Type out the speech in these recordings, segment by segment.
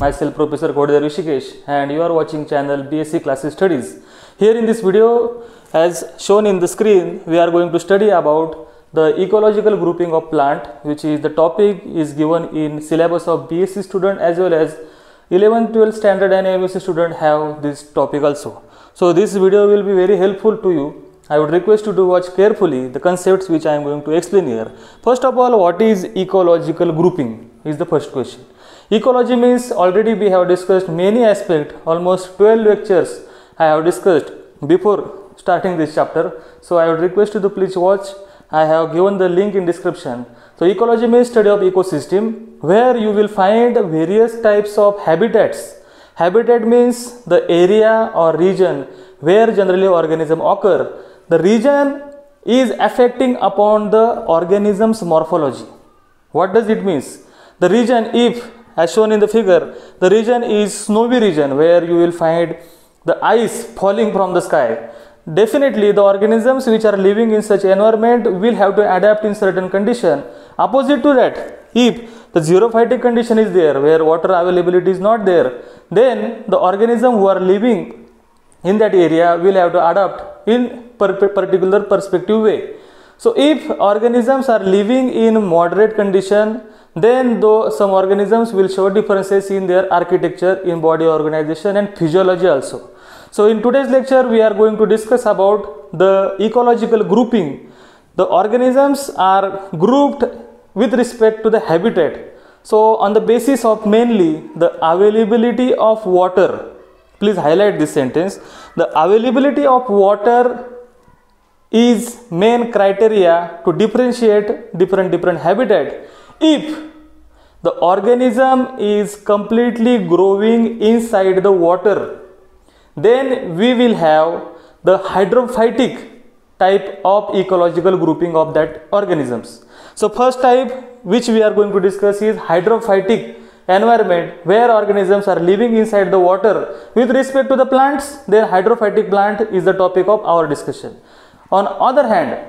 Myself Professor Godhar Vishikesh, and you are watching channel B.Sc Classes Studies. Here in this video, as shown in the screen, we are going to study about the ecological grouping of plant, which is the topic is given in syllabus of B.Sc student as well as 11th, 12th standard and MSc student have this topic also. So this video will be very helpful to you. I would request you to watch carefully the concepts which I am going to explain here. First of all, what is ecological grouping is the first question. Ecology means already we have discussed many aspects, almost 12 lectures I have discussed before starting this chapter. So I would request you to please watch. I have given the link in description. So ecology means study of ecosystem where you will find various types of habitats. Habitat means the area or region where generally organisms occur. The region is affecting upon the organism's morphology. What does it mean? The region, if as shown in the figure, the region is snowy region where you will find the ice falling from the sky. Definitely the organisms which are living in such environment will have to adapt in certain condition. Opposite to that, if the xerophytic condition is there where water availability is not there, then the organism who are living in that area will have to adapt in particular perspective way. So if organisms are living in moderate condition, then though some organisms will show differences in their architecture, in body organization and physiology also. So in today's lecture we are going to discuss about the ecological grouping. The organisms are grouped with respect to the habitat. So on the basis of mainly the availability of water. Please highlight this sentence. The availability of water is main criteria to differentiate different habitat. If the organism is completely growing inside the water, then we will have the hydrophytic type of ecological grouping of that organisms. So first type which we are going to discuss is hydrophytic environment where organisms are living inside the water. With respect to the plants, then hydrophytic plant is the topic of our discussion. On other hand,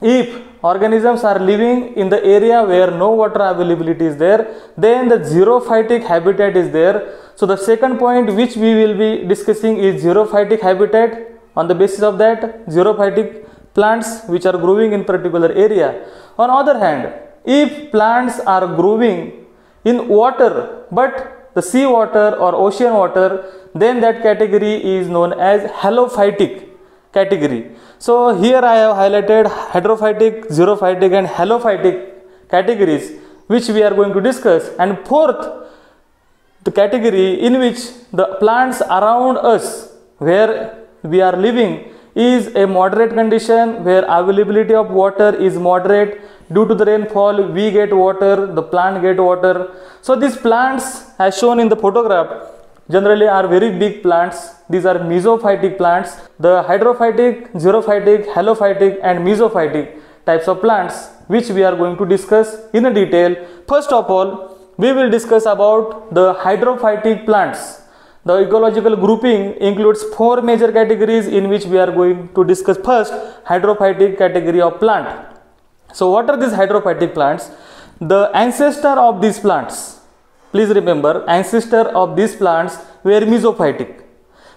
if organisms are living in the area where no water availability is there, then the xerophytic habitat is there. So the second point which we will be discussing is xerophytic habitat. On the basis of that, xerophytic plants which are growing in particular area. On other hand, if plants are growing in water but the sea water or ocean water, then that category is known as halophytic category. So here I have highlighted hydrophytic, xerophytic and halophytic categories which we are going to discuss. And fourth, the category in which the plants around us where we are living is a moderate condition where availability of water is moderate. Due to the rainfall we get water, the plant get water. So these plants as shown in the photograph generally are very big plants. These are mesophytic plants. The hydrophytic, xerophytic, halophytic and mesophytic types of plants which we are going to discuss in a detail. First of all, we will discuss about the hydrophytic plants. The ecological grouping includes four major categories in which we are going to discuss first hydrophytic category of plant. So what are these hydrophytic plants? The ancestor of these plants, please remember, ancestor of these plants were mesophytic.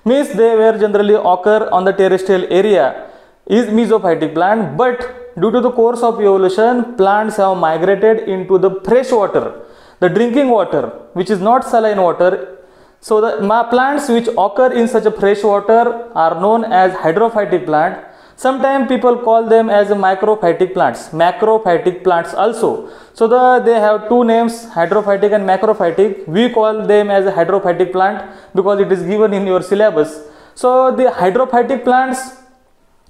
Means they were generally occur on the terrestrial area is mesophytic plant, but due to the course of evolution, plants have migrated into the fresh water, the drinking water, which is not saline water. So the plants which occur in such a fresh water are known as hydrophytic plant. Sometimes people call them as microphytic plants, macrophytic plants also. So they have two names, hydrophytic and macrophytic. We call them as a hydrophytic plant because it is given in your syllabus. So the hydrophytic plants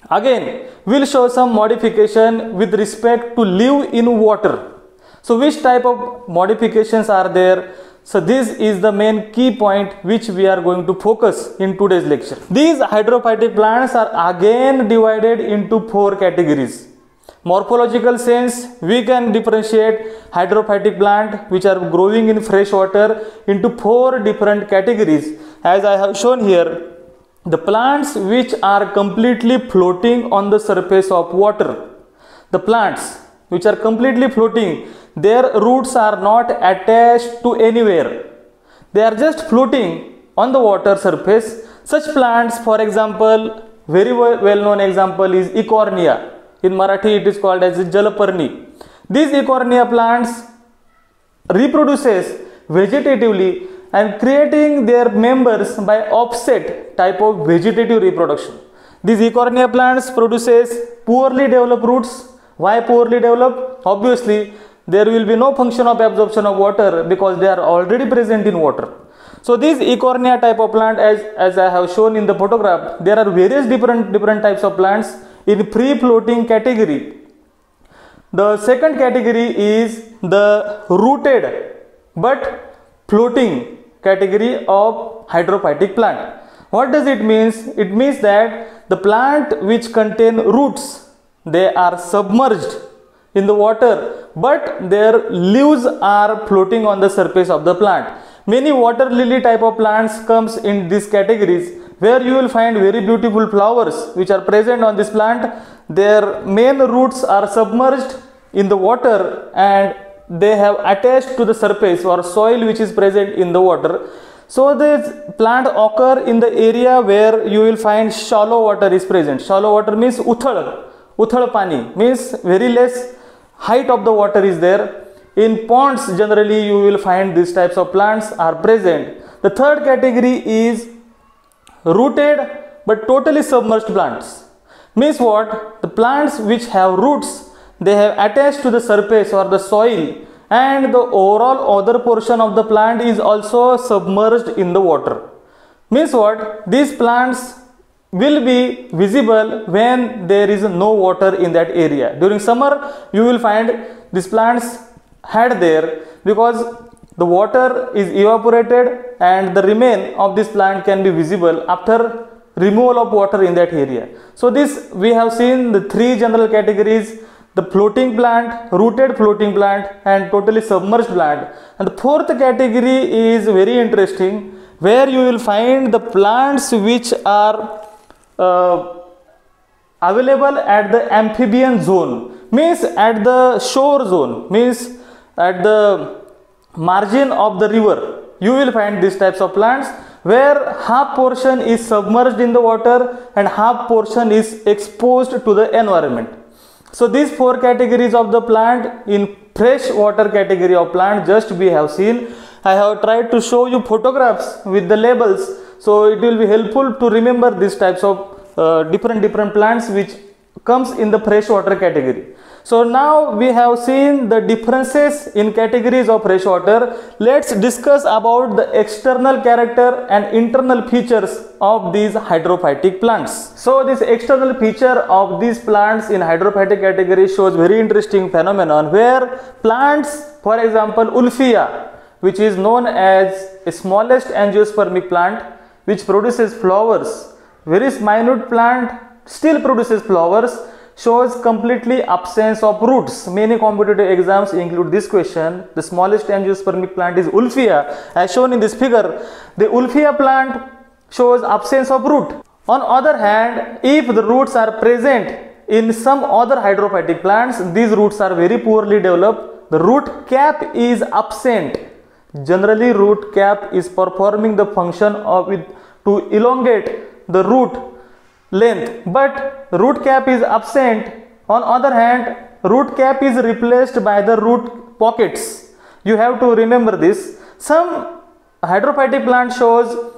again will show some modification with respect to live in water. So which type of modifications are there? So this is the main key point which we are going to focus in today's lecture. These hydrophytic plants are again divided into four categories. Morphological sense, we can differentiate hydrophytic plant which are growing in fresh water into four different categories. As I have shown here, the plants which are completely floating on the surface of water. The plants which are completely floating, their roots are not attached to anywhere. They are just floating on the water surface. Such plants, for example, very well known example is Eichhornia. In Marathi it is called as Jalparni. These Eichhornia plants reproduces vegetatively and creating their members by offset type of vegetative reproduction. These Eichhornia plants produces poorly developed roots. Why poorly developed? Obviously, there will be no function of absorption of water because they are already present in water. So these Eichhornia type of plant, as I have shown in the photograph, there are various different types of plants in free floating category. The second category is the rooted but floating category of hydrophytic plant. What does it mean? It means that the plant which contain roots, they are submerged in the water, but their leaves are floating on the surface of the plant. Many water lily type of plants comes in these categories, where you will find very beautiful flowers which are present on this plant. Their main roots are submerged in the water and they have attached to the surface or soil which is present in the water. So this plant occur in the area where you will find shallow water is present. Shallow water means uthal. Uthal pani means very less height of the water is there. In ponds generally you will find these types of plants are present. The third category is rooted but totally submerged plants. Means what? The plants which have roots, they have attached to the surface or the soil, and the overall other portion of the plant is also submerged in the water. Means what? These plants will be visible when there is no water in that area. During summer you will find these plants had there, because the water is evaporated and the remain of this plant can be visible after removal of water in that area. So this we have seen the three general categories: the floating plant, rooted floating plant, and totally submerged plant. And the fourth category is very interesting, where you will find the plants which are available at the amphibian zone, means at the shore zone, means at the margin of the river. You will find these types of plants where half portion is submerged in the water and half portion is exposed to the environment. So these four categories of the plant in fresh water category of plant just we have seen. I have tried to show you photographs with the labels, so it will be helpful to remember these types of different plants which comes in the freshwater category. So now we have seen the differences in categories of freshwater. Let's discuss about the external character and internal features of these hydrophytic plants. So this external feature of these plants in hydrophytic category shows very interesting phenomenon, where plants, for example Wolffia, which is known as a smallest angiospermic plant which produces flowers, very minute plant still produces flowers, shows completely absence of roots. Many competitive exams include this question. The smallest angiospermic plant is Wolffia, as shown in this figure. The Wolffia plant shows absence of root. On other hand, if the roots are present in some other hydrophytic plants, these roots are very poorly developed. The root cap is absent. Generally, root cap is performing the function of it to elongate the root length, but root cap is absent. On other hand, root cap is replaced by the root pockets. You have to remember this. Some hydrophytic plant shows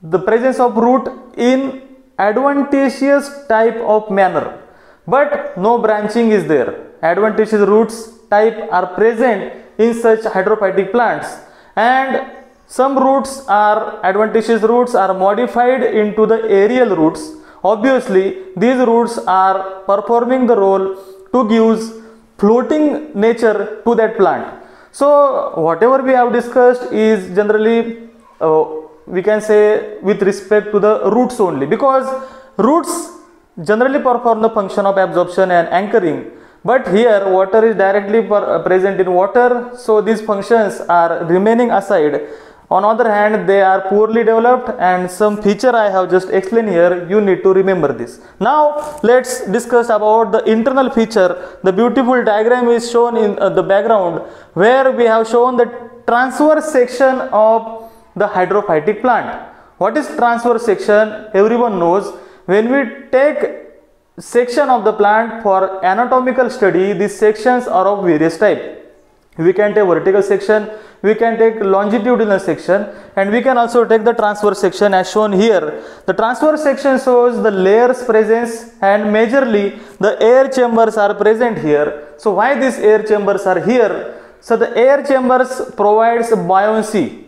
the presence of root in adventitious type of manner, but no branching is there. Adventitious roots type are present in such hydrophytic plants, and some roots are adventitious roots are modified into the aerial roots. Obviously, these roots are performing the role to give floating nature to that plant. So, whatever we have discussed is generally, we can say, with respect to the roots only, because roots generally perform the function of absorption and anchoring. But here, water is directly present in water, so these functions are remaining aside. On the other hand, they are poorly developed, and some feature I have just explained here, you need to remember this. Now, let's discuss about the internal feature. The beautiful diagram is shown in the background, where we have shown the transverse section of the hydrophytic plant. What is transverse section? Everyone knows. When we take section of the plant for anatomical study, these sections are of various type. We can take vertical section, we can take longitudinal section, and we can also take the transverse section as shown here. The transverse section shows the layers presence, and majorly the air chambers are present here. So why these air chambers are here? So the air chambers provides buoyancy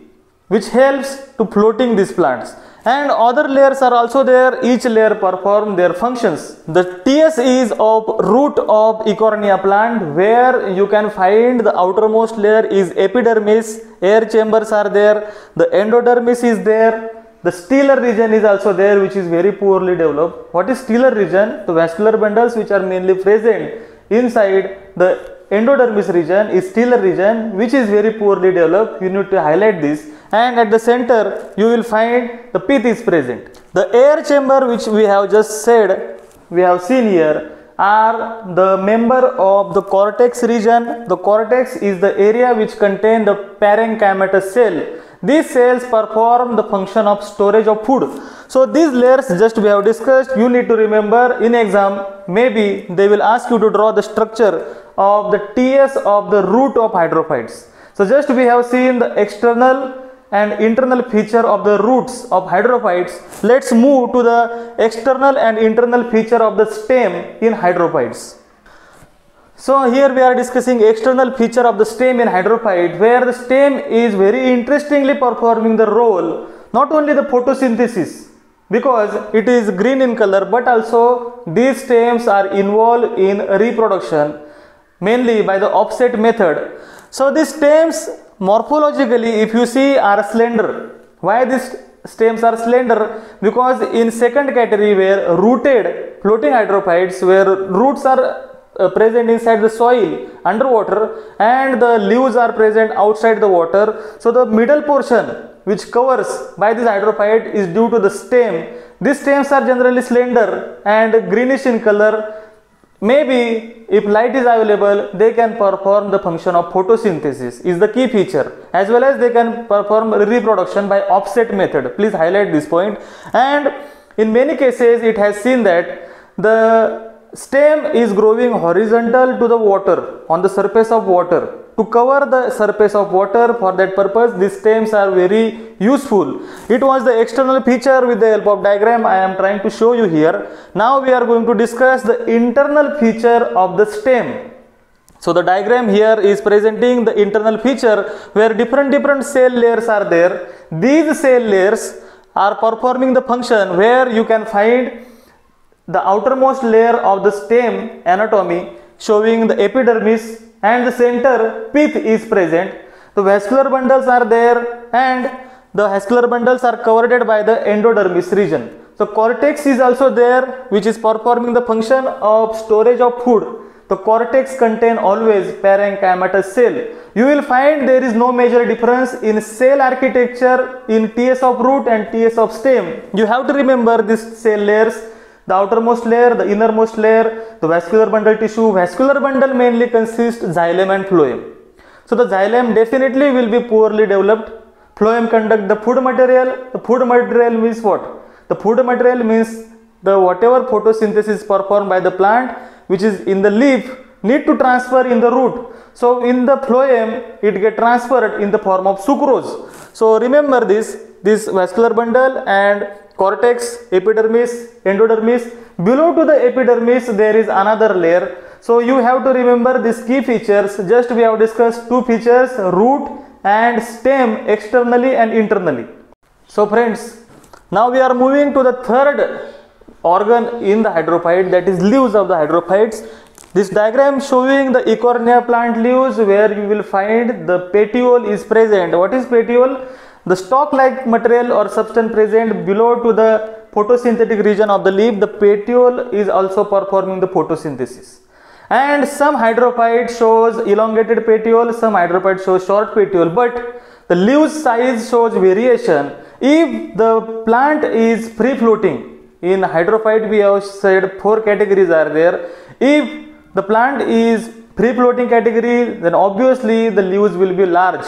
which helps to floating these plants. And other layers are also there, each layer perform their functions. The TS is of root of Eichhornia plant, where you can find the outermost layer is epidermis, air chambers are there, the endodermis is there, the stellar region is also there, which is very poorly developed. What is stellar region? The vascular bundles which are mainly present inside the endodermis region is stellar region, which is very poorly developed. You need to highlight this, and at the center you will find the pith is present. The air chamber which we have just said, we have seen here, are the member of the cortex region. The cortex is the area which contain the parenchymatous cell. These cells perform the function of storage of food. So these layers just we have discussed. You need to remember, in exam maybe they will ask you to draw the structure of the TS of the root of hydrophytes. So just we have seen the external and internal feature of the roots of hydrophytes. Let's move to the external and internal feature of the stem in hydrophytes. So here we are discussing external feature of the stem in hydrophyte, where the stem is very interestingly performing the role, not only the photosynthesis because it is green in color, but also these stems are involved in reproduction, mainly by the offset method. So these stems morphologically, if you see, are slender. Why these stems are slender? Because in second category, where rooted floating hydrophytes, where roots are present inside the soil underwater and the leaves are present outside the water, so the middle portion which covers by this hydrophyte is due to the stem. These stems are generally slender and greenish in color. Maybe if light is available, they can perform the function of photosynthesis is the key feature, as well as they can perform reproduction by offset method. Please highlight this point. And in many cases it has seen that the stem is growing horizontal to the water, on the surface of water. To cover the surface of water, for that purpose these stems are very useful. It was the external feature with the help of diagram I am trying to show you here. Now we are going to discuss the internal feature of the stem. So the diagram here is presenting the internal feature, where different cell layers are there. These cell layers are performing the function, where you can find the outermost layer of the stem anatomy showing the epidermis, and the center pith is present. The vascular bundles are there, and the vascular bundles are covered by the endodermis region. So cortex is also there, which is performing the function of storage of food. The cortex contain always parenchymatous cell. You will find there is no major difference in cell architecture in TS of root and TS of stem. You have to remember these cell layers. The outermost layer, the innermost layer, the vascular bundle tissue. Vascular bundle mainly consists xylem and phloem. So the xylem definitely will be poorly developed. Phloem conduct the food material. The food material means what? The food material means the whatever photosynthesis performed by the plant, which is in the leaf, need to transfer in the root. So in the phloem, it get transferred in the form of sucrose. So remember this vascular bundle and cortex, epidermis, endodermis. Below to the epidermis there is another layer. So you have to remember these key features. Just we have discussed two features, root and stem, externally and internally. So friends, now we are moving to the third organ in the hydrophyte, that is leaves of the hydrophytes. This diagram showing the Eichhornia plant leaves, where you will find the petiole is present. What is petiole? The stalk-like material or substance present below to the photosynthetic region of the leaf. The petiole is also performing the photosynthesis. And some hydrophyte shows elongated petiole, some hydrophyte shows short petiole, but the leaf size shows variation. If the plant is free-floating, in hydrophyte we have said four categories are there. If the plant is free-floating category, then obviously the leaves will be large.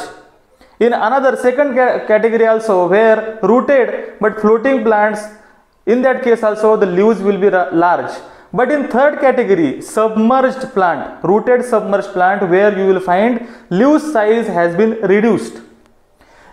In another second category also, where rooted but floating plants, in that case also the leaves will be large. But in third category, submerged plant, rooted submerged plant, where you will find leaf size has been reduced.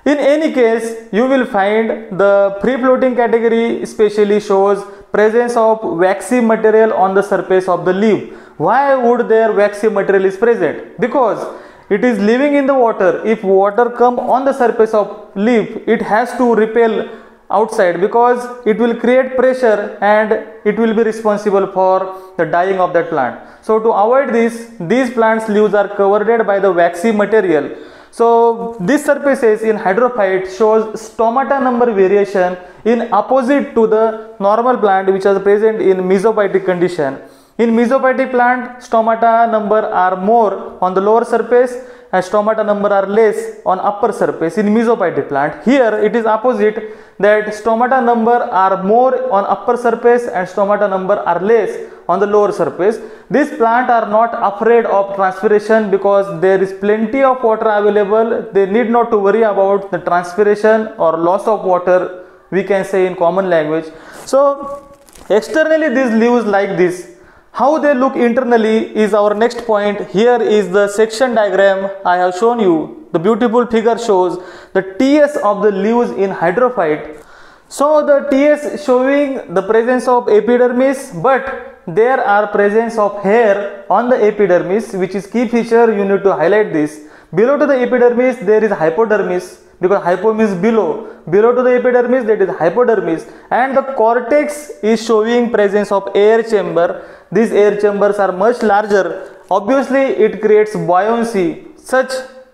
In any case, you will find the free floating category especially shows presence of waxy material on the surface of the leaf. Why would there waxy material is present? Because it is living in the water. If water come on the surface of leaf, it has to repel outside because it will create pressure and it will be responsible for the dying of that plant. So to avoid this, these plants leaves are covered by the waxy material. So these surfaces in hydrophyte shows stomata number variation in opposite to the normal plant which are present in mesophytic condition. In mesophytic plant, stomata number are more on the lower surface and stomata number are less on upper surface in mesophytic plant. Here it is opposite, that stomata number are more on upper surface and stomata number are less on the lower surface. These plants are not afraid of transpiration because there is plenty of water available. They need not to worry about the transpiration or loss of water, we can say in common language. So externally these leaves like this. How they look internally is our next point. Here is the section diagram I have shown you. The beautiful figure shows the TS of the leaves in hydrophyte. So the TS showing the presence of epidermis, but there are presence of hair on the epidermis, which is key feature. You need to highlight this. Below to the epidermis there is hypodermis, because hypo means below. Below to the epidermis that is hypodermis, and the cortex is showing presence of air chamber. These air chambers are much larger. Obviously it creates buoyancy. Such,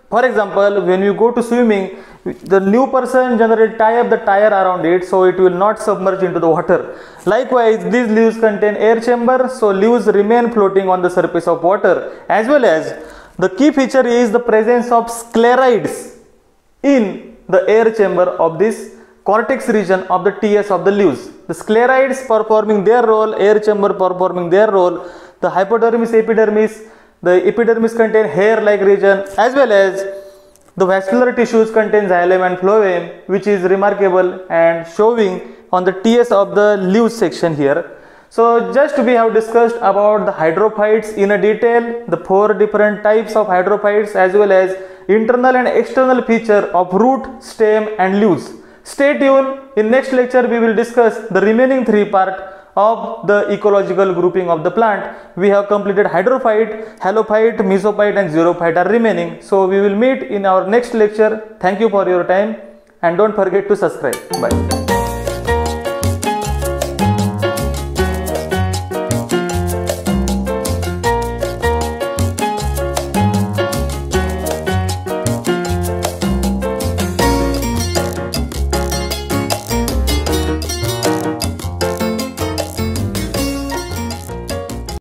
for example, when you go to swimming, the new person generally tie up the tire around it so it will not submerge into the water. Likewise, these leaves contain air chamber, so leaves remain floating on the surface of water. As well as the key feature is the presence of sclerites in the air chamber of this cortex region of the TS of the leaves. The sclerites performing their role, air chamber performing their role, the hypodermis, epidermis, the epidermis contain hair like region, as well as the vascular tissues contain xylem and phloem, which is remarkable and showing on the TS of the leaves section here. So just we have discussed about the hydrophytes in a detail, the four different types of hydrophytes, as well as internal and external feature of root, stem and leaves. Stay tuned, in next lecture we will discuss the remaining three parts of the ecological grouping of the plant. We have completed hydrophyte, halophyte, mesophyte and xerophyte are remaining. So we will meet in our next lecture. Thank you for your time and don't forget to subscribe. Bye.